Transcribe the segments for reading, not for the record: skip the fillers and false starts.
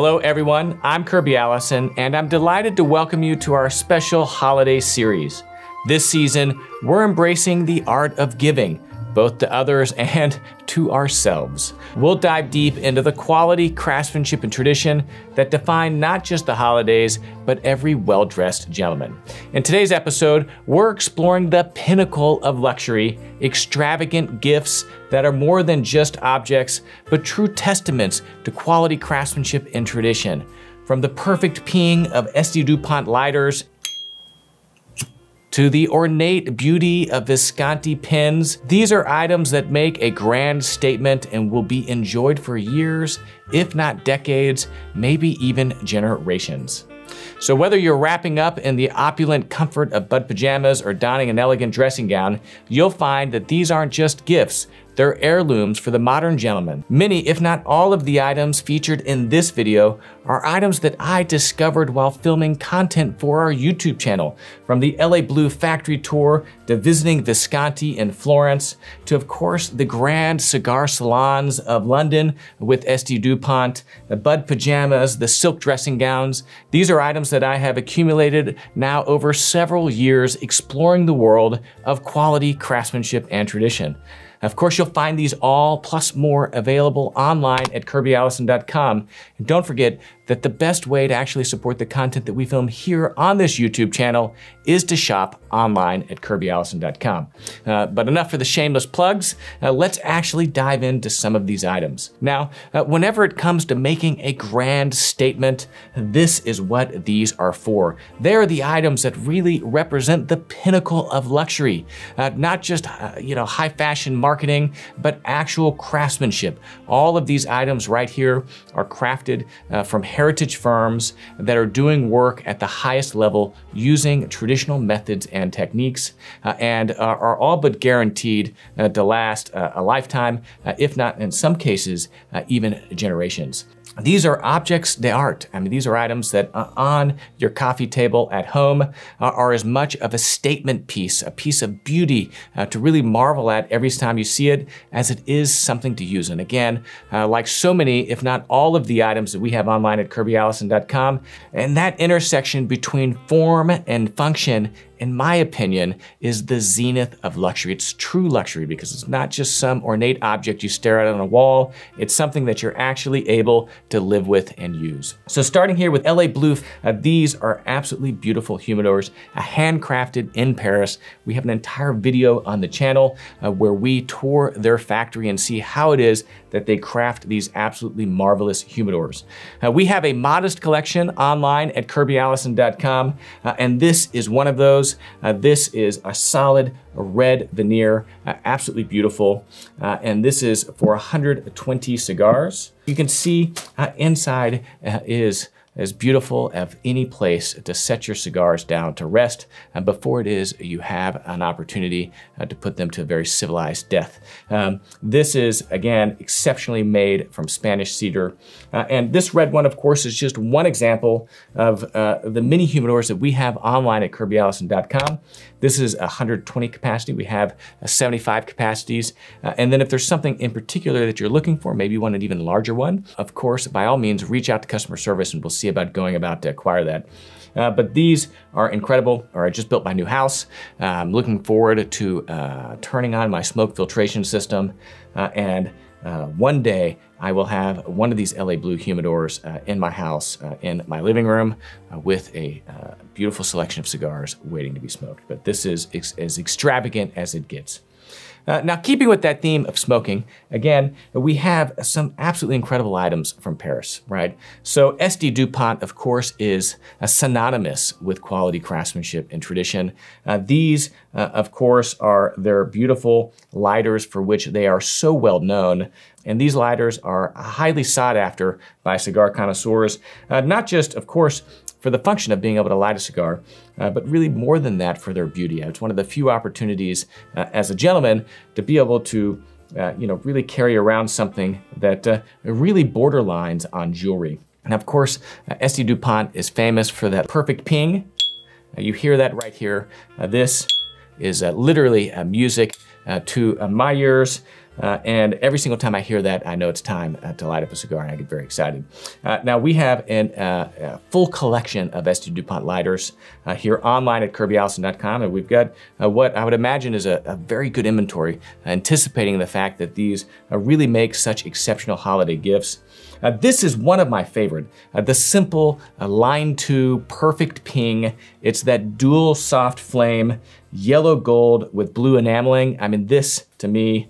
Hello everyone, I'm Kirby Allison, and I'm delighted to welcome you to our special holiday series. This season, we're embracing the art of giving, both to others and to ourselves. We'll dive deep into the quality, craftsmanship, and tradition that define not just the holidays, but every well-dressed gentleman. In today's episode, we're exploring the pinnacle of luxury, extravagant gifts that are more than just objects, but true testaments to quality, craftsmanship, and tradition. From the perfect ping of S.T. Dupont lighters to the ornate beauty of Visconti pins, these are items that make a grand statement and will be enjoyed for years, if not decades, maybe even generations. So whether you're wrapping up in the opulent comfort of Budd pajamas or donning an elegant dressing gown, you'll find that these aren't just gifts, they're heirlooms for the modern gentleman. Many, if not all of the items featured in this video are items that I discovered while filming content for our YouTube channel, from the Elie Bleu factory tour to visiting Visconti in Florence, to of course the grand cigar salons of London with S.T. Dupont, the Budd pajamas, the silk dressing gowns. These are items that I have accumulated now over several years exploring the world of quality, craftsmanship, and tradition. Of course, you'll find these all plus more available online at kirbyallison.com. And don't forget that the best way to actually support the content that we film here on this YouTube channel is to shop online at kirbyallison.com. But enough for the shameless plugs. Let's actually dive into some of these items. Now, whenever it comes to making a grand statement, this is what these are for. They're the items that really represent the pinnacle of luxury, not just high fashion marketing, but actual craftsmanship. All of these items right here are crafted from heritage firms that are doing work at the highest level using traditional methods and techniques, and are all but guaranteed to last a lifetime, if not in some cases, even generations. These are objects d'art. I mean, these are items that are on your coffee table at home, are as much of a statement piece, a piece of beauty to really marvel at every time you see it, as it is something to use. And again, like so many, if not all of the items that we have online at kirbyallison.com, and that intersection between form and function, in my opinion, is the zenith of luxury. It's true luxury because it's not just some ornate object you stare at on a wall. It's something that you're actually able to live with and use. So starting here with Elie Bleu, these are absolutely beautiful humidors, handcrafted in Paris. We have an entire video on the channel where we tour their factory and see how it is that they craft these absolutely marvelous humidors. We have a modest collection online at kirbyallison.com, and this is one of those. This is a solid red veneer, absolutely beautiful. And this is for 120 cigars. You can see inside is as beautiful of any place to set your cigars down to rest. And before it is, you have an opportunity to put them to a very civilized death. This is, again, exceptionally made from Spanish cedar. And this red one, of course, is just one example of the mini humidors that we have online at kirbyallison.com. This is 120 capacity. We have 75 capacities. And then if there's something in particular that you're looking for, maybe you want an even larger one, of course, by all means, reach out to customer service and we'll see about going about to acquire that. But these are incredible. Or I just built my new house. I'm looking forward to turning on my smoke filtration system. And one day I will have one of these Elie Bleu humidors in my house, in my living room, with a beautiful selection of cigars waiting to be smoked. But this is as extravagant as it gets. Now, keeping with that theme of smoking, again, we have some absolutely incredible items from Paris, right? So S.T. Dupont, of course, is synonymous with quality, craftsmanship, and tradition. These, of course, are their beautiful lighters for which they are so well known. And these lighters are highly sought after by cigar connoisseurs, not just, of course, for the function of being able to light a cigar, but really more than that for their beauty. It's one of the few opportunities as a gentleman to be able to really carry around something that really borderlines on jewelry. And of course, S.T. Dupont is famous for that perfect ping. You hear that right here. This is literally music to my ears. And every single time I hear that, I know it's time to light up a cigar, and I get very excited. Now we have a full collection of S.T. Dupont lighters here online at kirbyallison.com, and we've got what I would imagine is a very good inventory, anticipating the fact that these really make such exceptional holiday gifts. This is one of my favorite, the simple line two perfect ping. It's that dual soft flame, yellow gold with blue enameling. I mean, this to me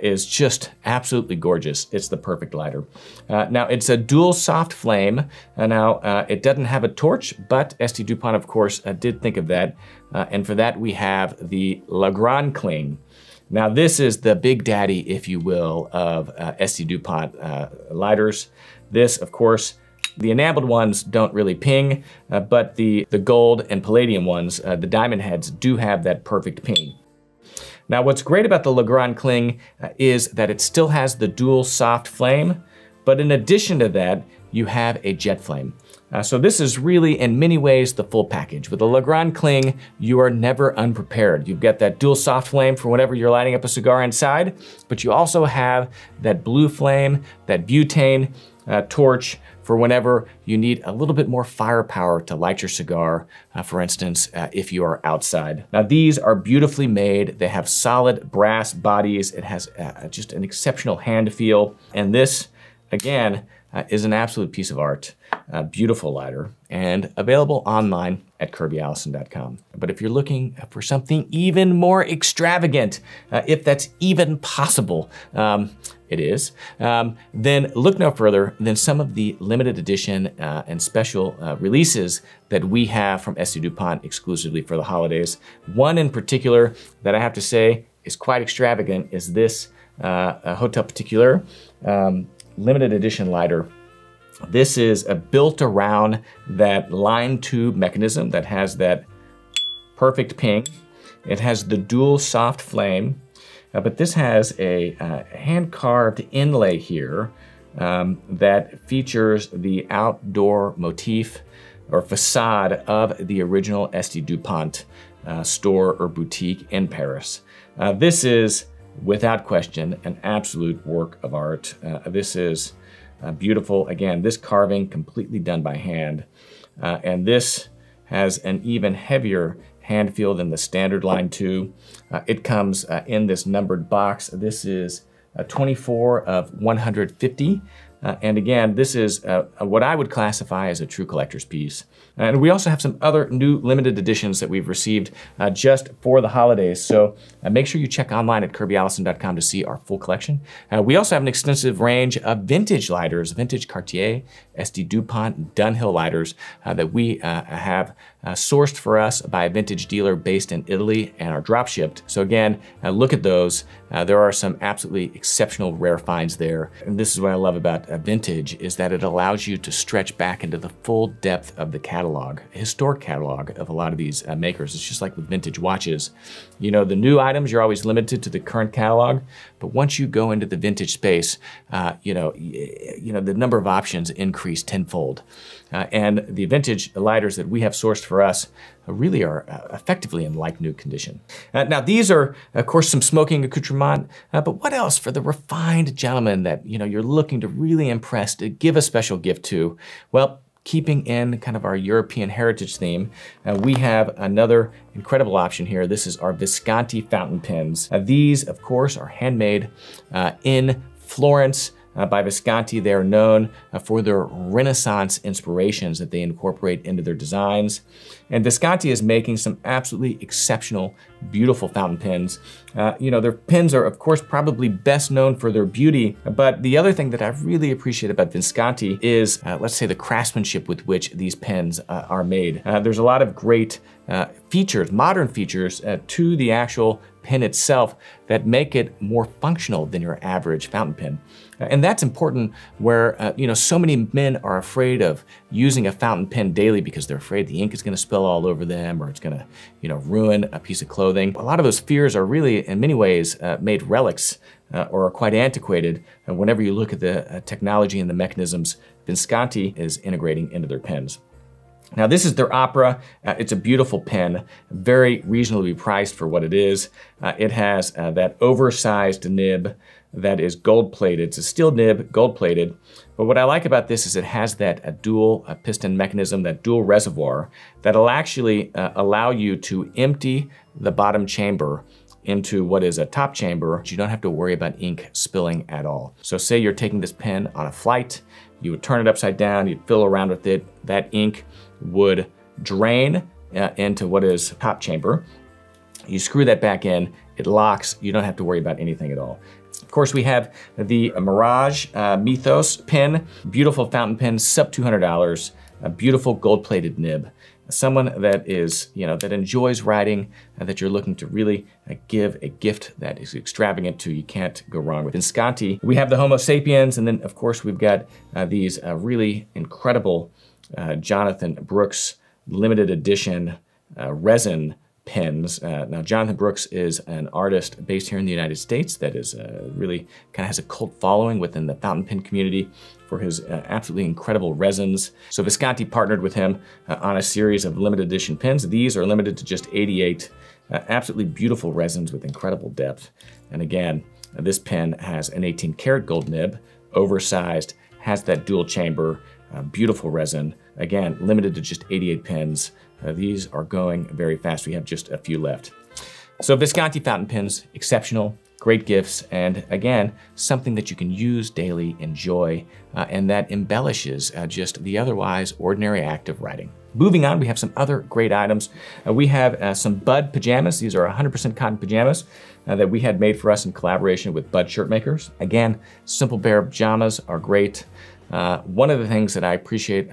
is just absolutely gorgeous. It's the perfect lighter. Now it's a dual soft flame. Now it doesn't have a torch, but S.T. Dupont, of course, did think of that. And for that, we have the Le Grand Cling. Now this is the big daddy, if you will, of S.T. Dupont lighters. This, of course, the enameled ones don't really ping, but the gold and palladium ones, the diamond heads, do have that perfect ping. Now what's great about the Le Grand Cling is that it still has the dual soft flame, but in addition to that, you have a jet flame. So this is really, in many ways, the full package. With the Le Grand Cling, you are never unprepared. You've got that dual soft flame for whenever you're lighting up a cigar inside, but you also have that blue flame, that butane torch for whenever you need a little bit more firepower to light your cigar, for instance, if you are outside. Now these are beautifully made. They have solid brass bodies. It has just an exceptional hand feel. And this, again, is an absolute piece of art, a beautiful lighter, and available online at kirbyallison.com. But if you're looking for something even more extravagant, if that's even possible, it is, then look no further than some of the limited edition and special releases that we have from S.T. Dupont exclusively for the holidays. One in particular that I have to say is quite extravagant is this Hotel Particulier. Limited edition lighter. This is built around that line tube mechanism that has that perfect ping. It has the dual soft flame, but this has a hand-carved inlay here that features the outdoor motif or facade of the original S.T. Dupont store or boutique in Paris. This is, without question, an absolute work of art. This is beautiful. Again, this carving completely done by hand. And this has an even heavier hand feel than the standard line two. It comes in this numbered box. This is 24 of 150. And again, this is what I would classify as a true collector's piece. And we also have some other new limited editions that we've received just for the holidays. So make sure you check online at kirbyallison.com to see our full collection. We also have an extensive range of vintage lighters, vintage Cartier, S.T. Dupont, Dunhill lighters that we have sourced for us by a vintage dealer based in Italy and are drop shipped. So again, look at those. There are some absolutely exceptional rare finds there. And this is what I love about vintage, is that it allows you to stretch back into the full depth of the catalog, historic catalog of a lot of these makers. It's just like with vintage watches. You know, the new items, you're always limited to the current catalog, but once you go into the vintage space, you know, the number of options increase tenfold. And the vintage lighters that we have sourced for us really are effectively in like new condition. Now these are, of course, some smoking accoutrement, but what else for the refined gentleman that, you know, you're looking to really impress, to give a special gift to? Well, keeping in kind of our European heritage theme, we have another incredible option here. This is our Visconti fountain pens. These, of course, are handmade in Florence, by Visconti. They are known for their Renaissance inspirations that they incorporate into their designs. And Visconti is making some absolutely exceptional, beautiful fountain pens. You know, their pens are, of course, probably best known for their beauty, but the other thing that I really appreciate about Visconti is, let's say, the craftsmanship with which these pens are made. There's a lot of great features, modern features, to the actual pen itself that make it more functional than your average fountain pen. And that's important where, you know, so many men are afraid of using a fountain pen daily because they're afraid the ink is going to spill all over them or it's going to, you know, ruin a piece of clothing. A lot of those fears are really, in many ways, made relics or are quite antiquated. And whenever you look at the technology and the mechanisms Visconti is integrating into their pens. Now this is their Opera. It's a beautiful pen, very reasonably priced for what it is. It has that oversized nib that is gold-plated. It's a steel nib, gold-plated. But what I like about this is it has that dual piston mechanism, that dual reservoir that'll actually allow you to empty the bottom chamber into what is a top chamber. You don't have to worry about ink spilling at all. So say you're taking this pen on a flight, you would turn it upside down, you'd fiddle around with it, that ink would drain into what is top chamber. You screw that back in, it locks, you don't have to worry about anything at all. Of course, we have the Mirage Mythos pen, beautiful fountain pen, sub $200, a beautiful gold-plated nib. Someone that is, you know, that enjoys writing and that you're looking to really give a gift that is extravagant to, you can't go wrong with. Visconti, we have the Homo Sapiens, and then of course we've got these really incredible Jonathan Brooks limited edition resin pens. Now Jonathan Brooks is an artist based here in the United States that is really kind of has a cult following within the fountain pen community for his absolutely incredible resins. So Visconti partnered with him on a series of limited edition pens. These are limited to just 88, absolutely beautiful resins with incredible depth. And again, this pen has an 18 karat gold nib, oversized, has that dual chamber, beautiful resin. Again, limited to just 88 pens. These are going very fast. We have just a few left. So Visconti fountain pens, exceptional, great gifts, and again, something that you can use daily, enjoy, and that embellishes just the otherwise ordinary act of writing. Moving on, we have some other great items. We have some Budd pajamas. These are 100% cotton pajamas that we had made for us in collaboration with Budd Shirtmakers. Again, simple pair pajamas are great. One of the things that I appreciate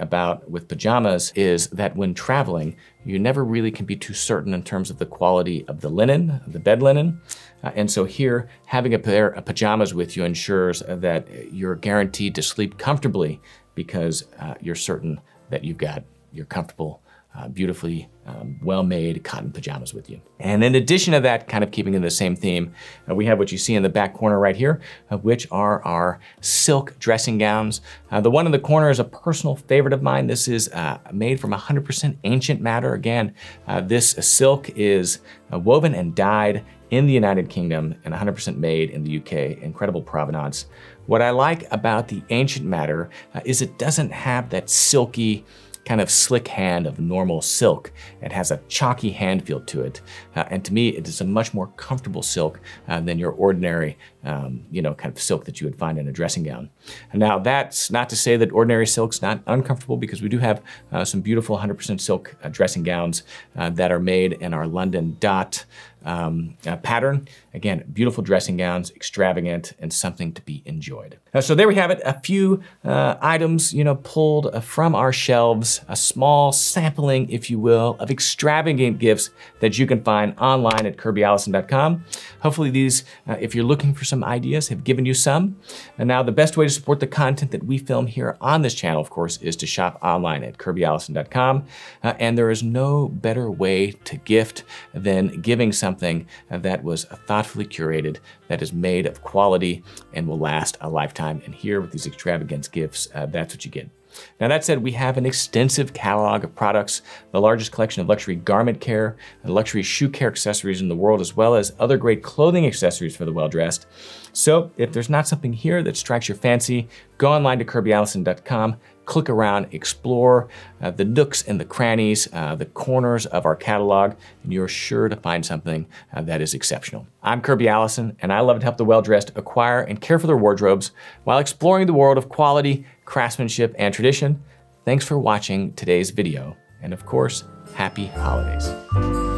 with pajamas is that when traveling, you never really can be too certain in terms of the quality of the linen, the bed linen. And so here, having a pair of pajamas with you ensures that you're guaranteed to sleep comfortably because you're certain that you've got your comfortable, beautifully well-made cotton pajamas with you. And in addition to that, kind of keeping in the same theme, we have what you see in the back corner right here, which are our silk dressing gowns. The one in the corner is a personal favorite of mine. This is made from 100% ancient matter. Again, this silk is woven and dyed in the United Kingdom and 100% made in the UK, incredible provenance. What I like about the ancient matter is it doesn't have that silky, kind of slick hand of normal silk. It has a chalky hand feel to it. And to me, it is a much more comfortable silk than your ordinary, you know, kind of silk that you would find in a dressing gown. Now that's not to say that ordinary silk's not uncomfortable, because we do have some beautiful 100% silk dressing gowns that are made in our London dot pattern. Again, beautiful dressing gowns, extravagant, and something to be enjoyed. So there we have it, a few items, you know, pulled from our shelves, a small sampling, if you will, of extravagant gifts that you can find online at kirbyallison.com. Hopefully these, if you're looking for some ideas, have given you some. And now the best way to support the content that we film here on this channel, of course, is to shop online at kirbyallison.com. And there is no better way to gift than giving something that was thoughtfully curated, that is made of quality and will last a lifetime. And here with these extravagant gifts, that's what you get. Now that said, we have an extensive catalog of products, the largest collection of luxury garment care and luxury shoe care accessories in the world, as well as other great clothing accessories for the well-dressed. So if there's not something here that strikes your fancy, go online to kirbyallison.com, click around, explore the nooks and the crannies, the corners of our catalog, and you're sure to find something that is exceptional. I'm Kirby Allison, and I love to help the well-dressed acquire and care for their wardrobes while exploring the world of quality, craftsmanship, and tradition. Thanks for watching today's video, and of course, happy holidays.